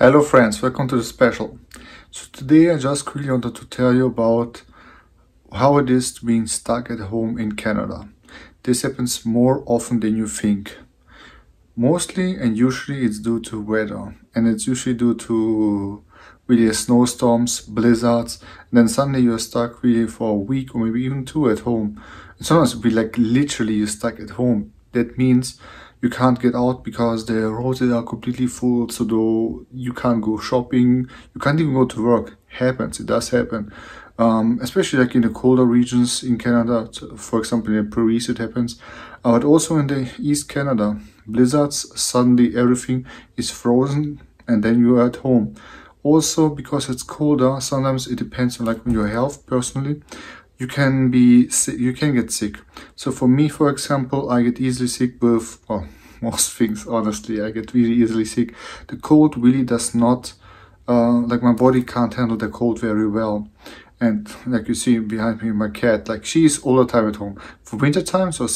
Hello friends, welcome to the special. So today I just quickly wanted to tell you about how it is to being stuck at home in Canada. This happens more often than you think. Mostly and usually it's due to weather, and it's usually due to really snowstorms, blizzards, and then suddenly you're stuck really for a week or maybe even two at home. And sometimes it'll be like literally you're stuck at home. That means you can't get out because the roads are completely full, so you can't go shopping, you can't even go to work. Happens, it does happen. Especially like in the colder regions in Canada, for example in Paris it happens, but also in the East Canada. Blizzards, suddenly everything is frozen and then you're at home. Also because it's colder, sometimes it depends on like on your health personally. You can get sick. So for me, for example, I get easily sick with most things. Honestly, I get really easily sick. The cold really does not, like my body can't handle the cold very well. And like you see behind me, my cat, like she's all the time at home. For winter time, so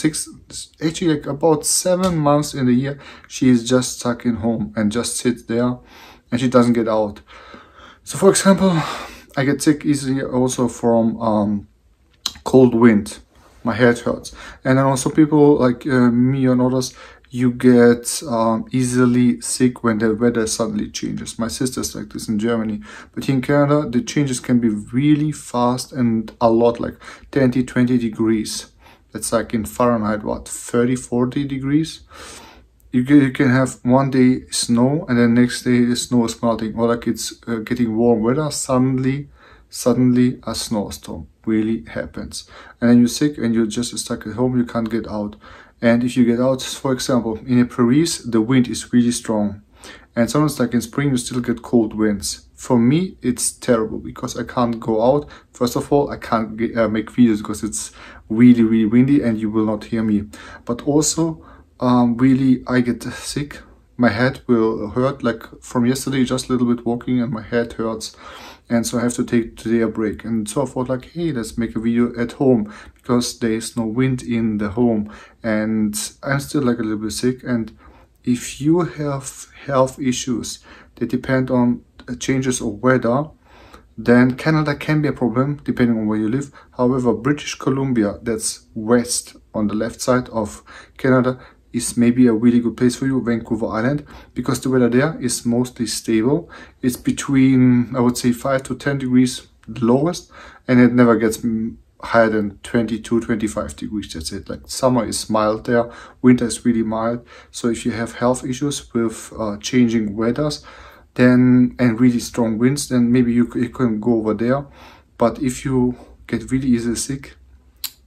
actually like about 7 months in the year, she is just stuck in home and just sits there, and she doesn't get out. So for example, I get sick easily also from cold wind. My head hurts. And then also people like me and others, you get easily sick when the weather suddenly changes. My sister's like this in Germany, but here in Canada the changes can be really fast and a lot, like 10 to 20 degrees. That's like in Fahrenheit, what, 30 to 40 degrees. You can have one day snow and then next day the snow is melting, or like it's getting warm weather, suddenly a snowstorm really happens, and then you're sick and you're just stuck at home. You can't get out. And if you get out, for example in Paris, the wind is really strong, and sometimes like in spring you still get cold winds. For me it's terrible because I can't go out. First of all, I can't make videos because it's really really windy and you will not hear me, but also really I get sick. My head will hurt, like from yesterday just a little bit walking and my head hurts. And so I have to take today a break. And so I thought like, hey, let's make a video at home because there is no wind in the home. And I'm still like a little bit sick. And if you have health issues that depend on changes of weather, then Canada can be a problem depending on where you live. However, British Columbia, that's west on the left side of Canada, is maybe a really good place for you, Vancouver Island, because the weather there is mostly stable. It's between, I would say, 5 to 10 degrees lowest, and it never gets higher than 22, 25 degrees, that's it. Like summer is mild there, winter is really mild. So if you have health issues with changing weathers then and really strong winds, then maybe you can go over there. But if you get really easily sick,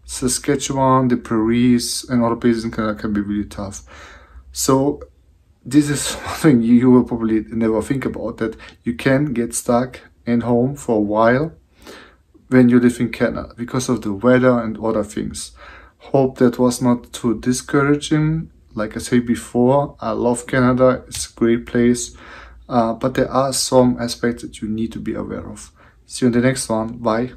Saskatchewan, the Prairies, and other places in Canada can be really tough. So this is something you will probably never think about, that you can get stuck in home for a while when you live in Canada because of the weather and other things. Hope that was not too discouraging. Like I said before, I love Canada, it's a great place, but there are some aspects that you need to be aware of. See you in the next one, bye.